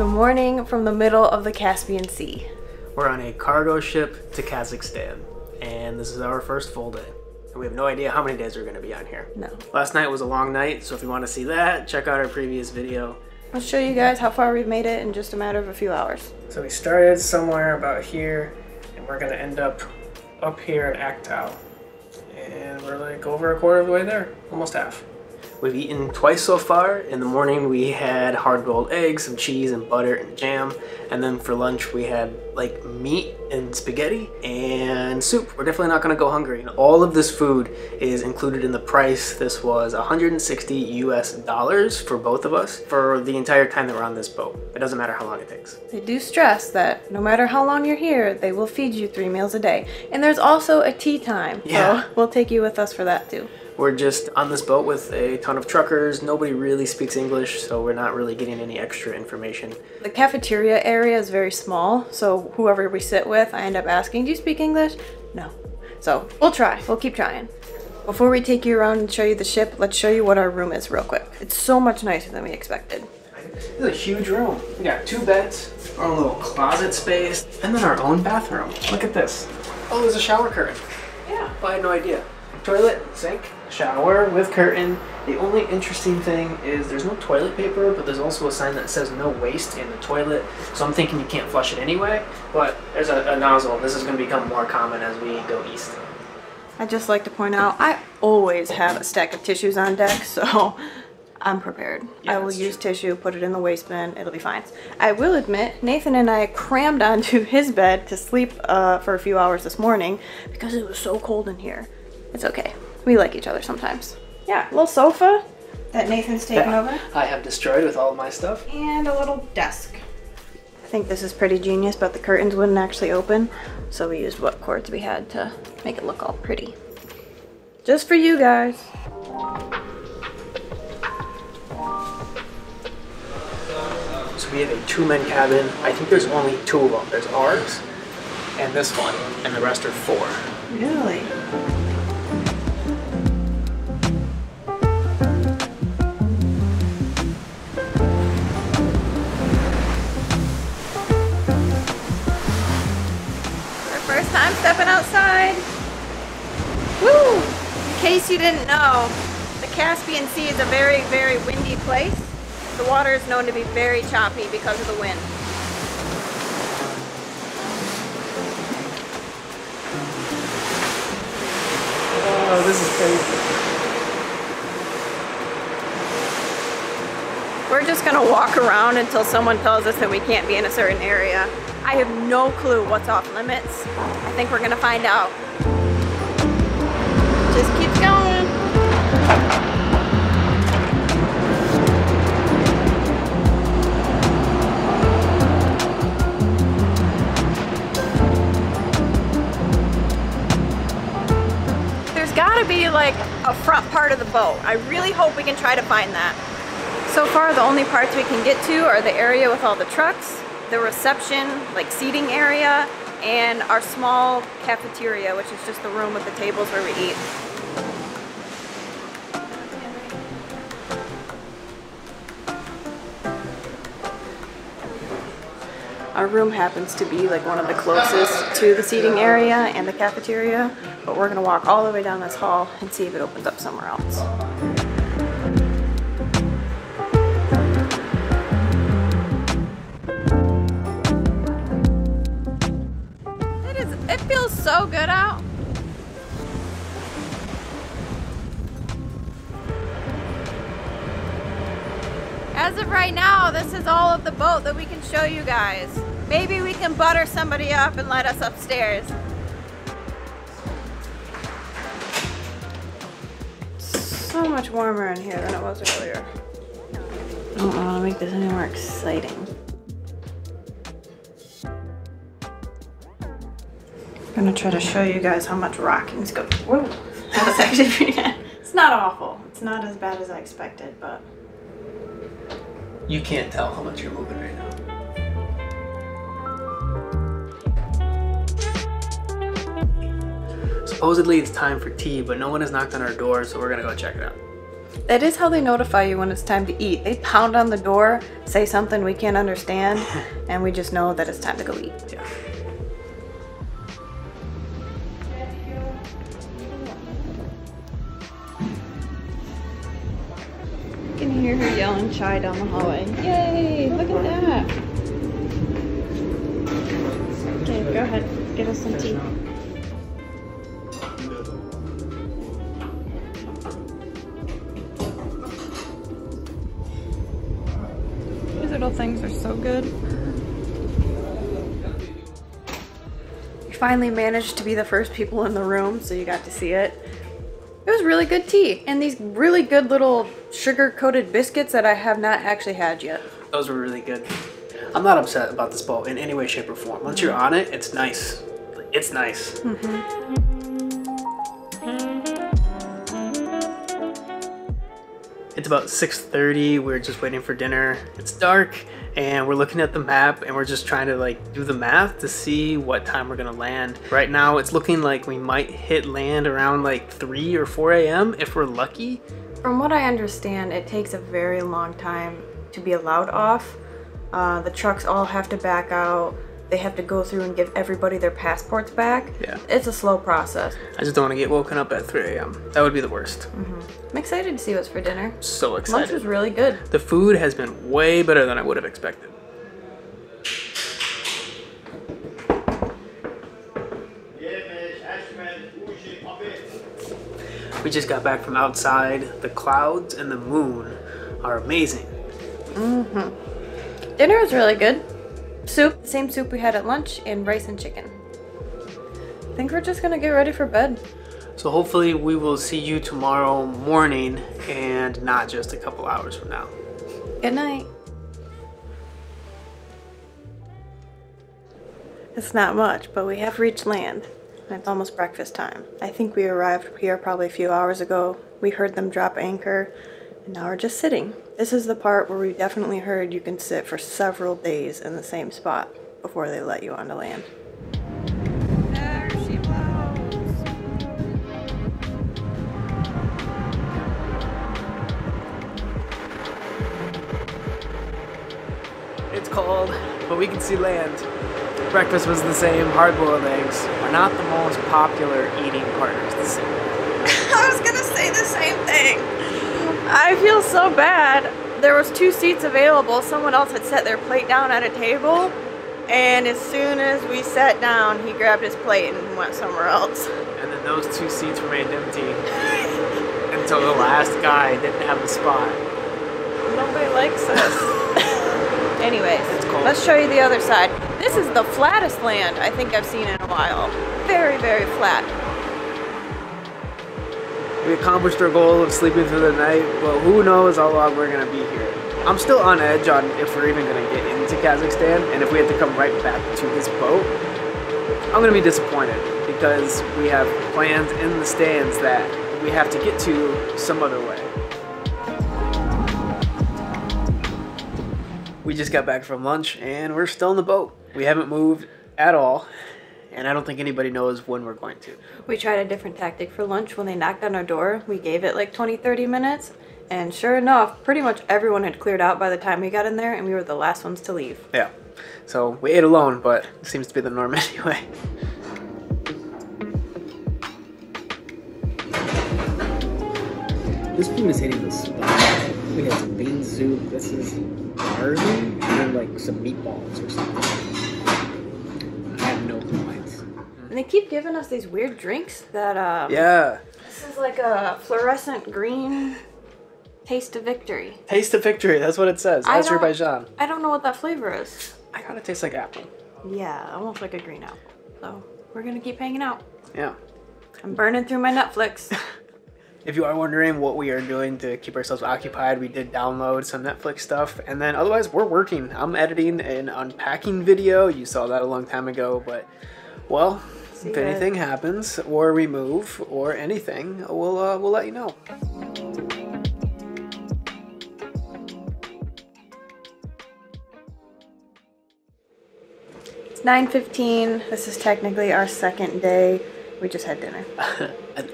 Good morning from the middle of the Caspian Sea. We're on a cargo ship to Kazakhstan, and this is our first full day. We have no idea how many days we're going to be on here. No. Last night was a long night, so if you want to see that, check out our previous video. I'll show you guys how far we've made it in just a matter of a few hours. So we started somewhere about here, and we're going to end up here at Aktau. And we're like over a quarter of the way there, almost half. We've eaten twice so far. In the morning we had hard-boiled eggs, some cheese and butter and jam. And then for lunch we had like meat and spaghetti and soup. We're definitely not gonna go hungry. And all of this food is included in the price. This was $160 US for both of us for the entire time that we're on this boat. It doesn't matter how long it takes. They do stress that no matter how long you're here, they will feed you 3 meals a day. And there's also a tea time. Yeah. So we'll take you with us for that too. We're just on this boat with a ton of truckers. Nobody really speaks English, so we're not really getting any extra information. The cafeteria area is very small, so whoever we sit with, I end up asking, do you speak English? No. So we'll try, we'll keep trying. Before we take you around and show you the ship, let's show you what our room is real quick. It's so much nicer than we expected. This is a huge room. We got 2 beds, our own little closet space, and then our own bathroom. Look at this. Oh, there's a shower curtain. Yeah, well, I had no idea. Toilet, sink, shower with curtain. The only interesting thing is there's no toilet paper, but there's also a sign that says no waste in the toilet. So I'm thinking you can't flush it anyway, but there's a nozzle. This is going to become more common as we go east. I'd just like to point out, I always have a stack of tissues on deck, so I'm prepared. Yeah, I will use tissue, put it in the waste bin, it'll be fine. I will admit, Nathan and I crammed onto his bed to sleep for a few hours this morning because it was so cold in here. It's okay. We like each other sometimes. Yeah, little sofa that Nathan's taken over. I have destroyed with all of my stuff. And a little desk. I think this is pretty genius, but the curtains wouldn't actually open. So we used what cords we had to make it look all pretty. Just for you guys. So we have a 2-man cabin. I think there's only 2 of them. There's ours and this one, and the rest are 4. Really? Stepping outside. Woo! In case you didn't know, the Caspian Sea is a very, very windy place. The water is known to be very choppy because of the wind. Oh, this is crazy. We're just gonna walk around until someone tells us that we can't be in a certain area. I have no clue what's off limits. I think we're gonna find out. Just keep going. There's gotta be like a front part of the boat. I really hope we can try to find that. So far, the only parts we can get to are the area with all the trucks, the reception, like seating area, and our small cafeteria, which is just the room with the tables where we eat. Our room happens to be like one of the closest to the seating area and the cafeteria, but we're gonna walk all the way down this hall and see if it opens up somewhere else. So good out. As of right now, this is all of the boat that we can show you guys. Maybe we can butter somebody up and let us upstairs. So much warmer in here than it was earlier. I don't want to make this any more exciting. I'm gonna try to show you guys how much rocking's going. Whoa, that was actually pretty good. It's not awful. It's not as bad as I expected, but you can't tell how much you're moving right now. Supposedly it's time for tea, but no one has knocked on our door, so we're gonna go check it out. That is how they notify you when it's time to eat. They pound on the door, say something we can't understand, and we just know that it's time to go eat. Yeah. You can hear her yelling chai down the hallway. Yay, look at that. Okay, go ahead, get us some tea. Little things are so good. We finally managed to be the first people in the room, so you got to see it. It was really good tea, and these really good little sugar-coated biscuits that I have not actually had yet. Those were really good. I'm not upset about this bowl in any way, shape, or form. Once you're on it, it's nice. It's nice. It's about 6:30, we're just waiting for dinner. It's dark and we're looking at the map and we're just trying to like do the math to see what time we're gonna land. Right now it's looking like we might hit land around like 3 or 4 a.m. if we're lucky. From what I understand, it takes a very long time to be allowed off. The trucks all have to back out. They have to go through and give everybody their passports back. Yeah. It's a slow process. I just don't want to get woken up at 3 a.m. That would be the worst. I'm excited to see what's for dinner. So excited. Lunch was really good. The food has been way better than I would have expected. We just got back from outside. The clouds and the moon are amazing. Dinner was really good. Soup, same soup we had at lunch, and rice and chicken. I think we're just gonna get ready for bed. So hopefully we will see you tomorrow morning and not just a couple hours from now. Good night. It's not much, but we have reached land. It's almost breakfast time. I think we arrived here probably a few hours ago. We heard them drop anchor. Now we're just sitting. This is the part where we definitely heard you can sit for several days in the same spot before they let you onto land. There she blows. It's cold, but we can see land. Breakfast was the same. Hard-boiled eggs are not the most popular eating partners to see. I was gonna say the same thing. I feel so bad. There was 2 seats available. Someone else had set their plate down at a table, and as soon as we sat down, he grabbed his plate and went somewhere else. And then those 2 seats remained empty until the last guy didn't have a spot. Nobody likes us. Anyways, it's cold. Let's show you the other side. This is the flattest land I think I've seen in a while. Very, very flat. We accomplished our goal of sleeping through the night, but who knows how long we're going to be here. I'm still on edge on if we're even going to get into Kazakhstan, and if we have to come right back to this boat, I'm going to be disappointed because we have plans in the stands that we have to get to some other way. We just got back from lunch, and we're still in the boat. We haven't moved at all. And I don't think anybody knows when we're going to. We tried a different tactic for lunch. When they knocked on our door, we gave it like 20-30 minutes, and sure enough, pretty much everyone had cleared out by the time we got in there, and we were the last ones to leave. Yeah, so we ate alone, but it seems to be the norm anyway. This food is hitting the spot. We had some bean soup, this is barley, and then like some meatballs or something. I have no clue. And they keep giving us these weird drinks that, yeah. This is like a fluorescent green taste of victory. Taste of victory, that's what it says. Azerbaijan. I don't know what that flavor is. I gotta taste like apple. Yeah, almost like a green apple. So we're gonna keep hanging out. Yeah. I'm burning through my Netflix. If you are wondering what we are doing to keep ourselves occupied, we did download some Netflix stuff, and then otherwise we're working. I'm editing an unpacking video. You saw that a long time ago, but well, if anything happens, or we move, or anything, we'll let you know. It's 9:15. This is technically our second day. We just had dinner.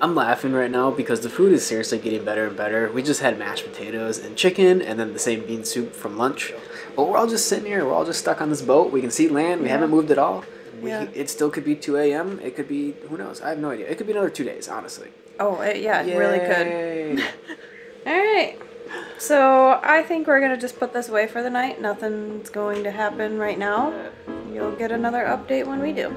I'm laughing right now because the food is seriously getting better and better. We just had mashed potatoes and chicken and then the same bean soup from lunch. But we're all just sitting here. We're all just stuck on this boat. We can see land. We haven't moved at all. Yeah. It still could be 2 a.m. It could be, who knows? I have no idea. It could be another 2 days, honestly. Oh, yeah, it really could. All right. So I think we're going to just put this away for the night. Nothing's going to happen right now. You'll get another update when we do.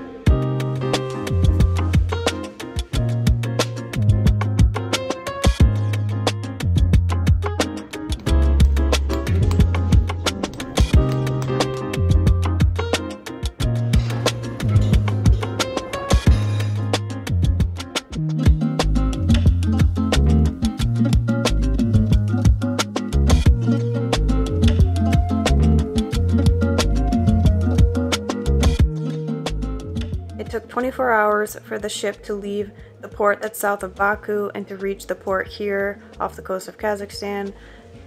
It took 24 hours for the ship to leave the port that's south of Baku and to reach the port here off the coast of Kazakhstan,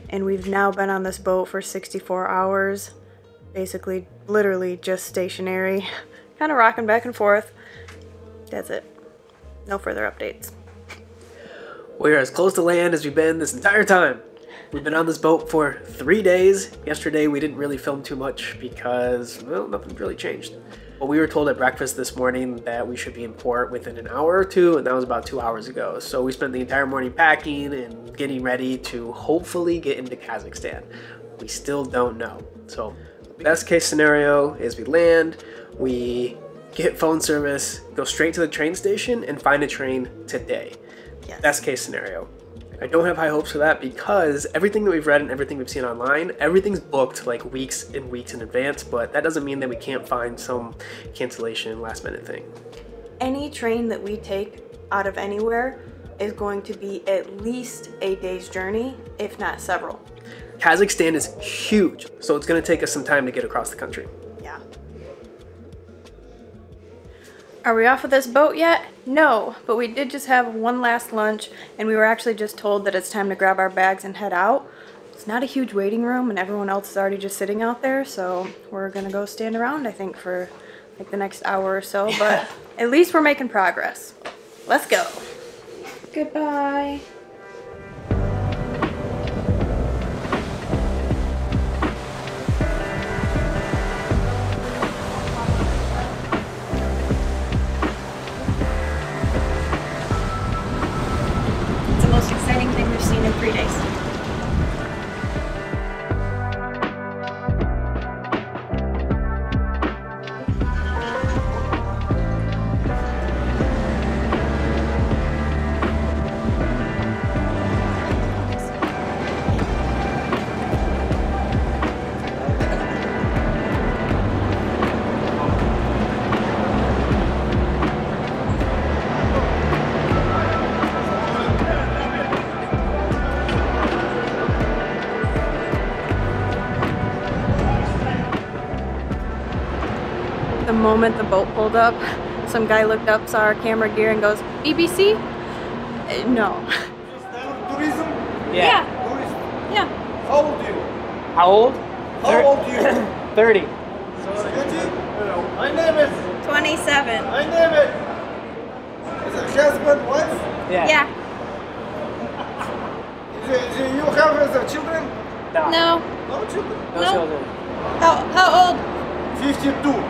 and we've now been on this boat for 64 hours, basically literally just stationary, kind of rocking back and forth. That's it. No further updates. We're as close to land as we've been this entire time. We've been on this boat for 3 days. Yesterday we didn't really film too much because, well, nothing really changed. But we were told at breakfast this morning that we should be in port within an hour or two, and that was about 2 hours ago. So we spent the entire morning packing and getting ready to hopefully get into Kazakhstan. We still don't know. So the best case scenario is we land, we get phone service, go straight to the train station, and find a train today. Yes. Best case scenario. I don't have high hopes for that because everything that we've read and everything we've seen online, everything's booked like weeks and weeks in advance, but that doesn't mean that we can't find some cancellation last minute thing. Any train that we take out of anywhere is going to be at least a day's journey, if not several. Kazakhstan is huge, so it's going to take us some time to get across the country. Yeah. Are we off of this boat yet? No, but we did just have one last lunch, and we were actually just told that it's time to grab our bags and head out. It's not a huge waiting room, and everyone else is already just sitting out there, so we're gonna go stand around, I think, for like the next hour or so, but at least we're making progress. Let's go. Goodbye. The moment the boat pulled up, some guy looked up, saw our camera gear, and goes, "BBC?" No. Tourism? Yeah. Tourism? Yeah. How old are you? How old? How old are you? 30. 30? My name is? 27. My name is? Is it husband, wife? Yeah. Yeah. Do you have children? No. No. No children? No children. How old? 52.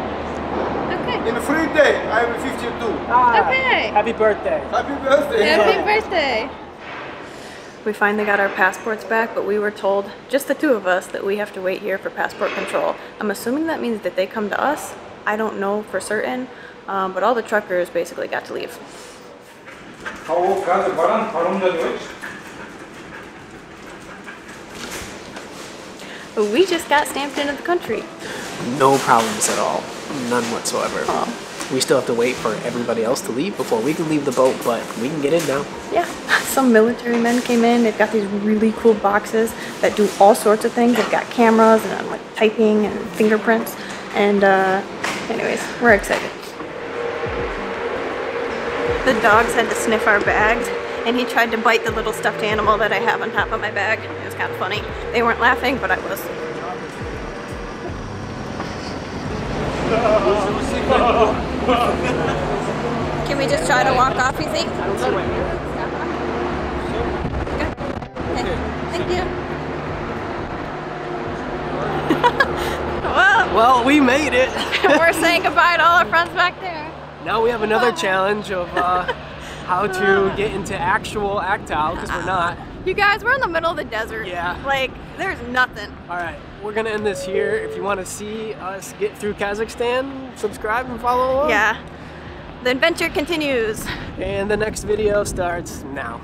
Okay. In a free day, I am 52. Ah, okay. Happy birthday. Happy birthday. Happy birthday. We finally got our passports back, but we were told, just the two of us, that we have to wait here for passport control. I'm assuming that means that they come to us. I don't know for certain, but all the truckers basically got to leave. We just got stamped into the country. No problems at all. None whatsoever. Oh. We still have to wait for everybody else to leave before we can leave the boat, but we can get in now. Yeah. Some military men came in. They've got these really cool boxes that do all sorts of things. They've got cameras and I'm like typing and fingerprints. And anyways, we're excited. The dogs had to sniff our bags, and he tried to bite the little stuffed animal that I have on top of my bag. It was kind of funny. They weren't laughing, but I was. Can we just try to walk off, you think? Okay. Thank you. Well, we made it. We're saying goodbye to all our friends back there. Now we have another challenge of how to get into actual Aktau, because we're not. You guys, we're in the middle of the desert. Yeah. Like, there's nothing. All right, we're going to end this here. If you want to see us get through Kazakhstan, subscribe and follow along. Yeah. The adventure continues. And the next video starts now.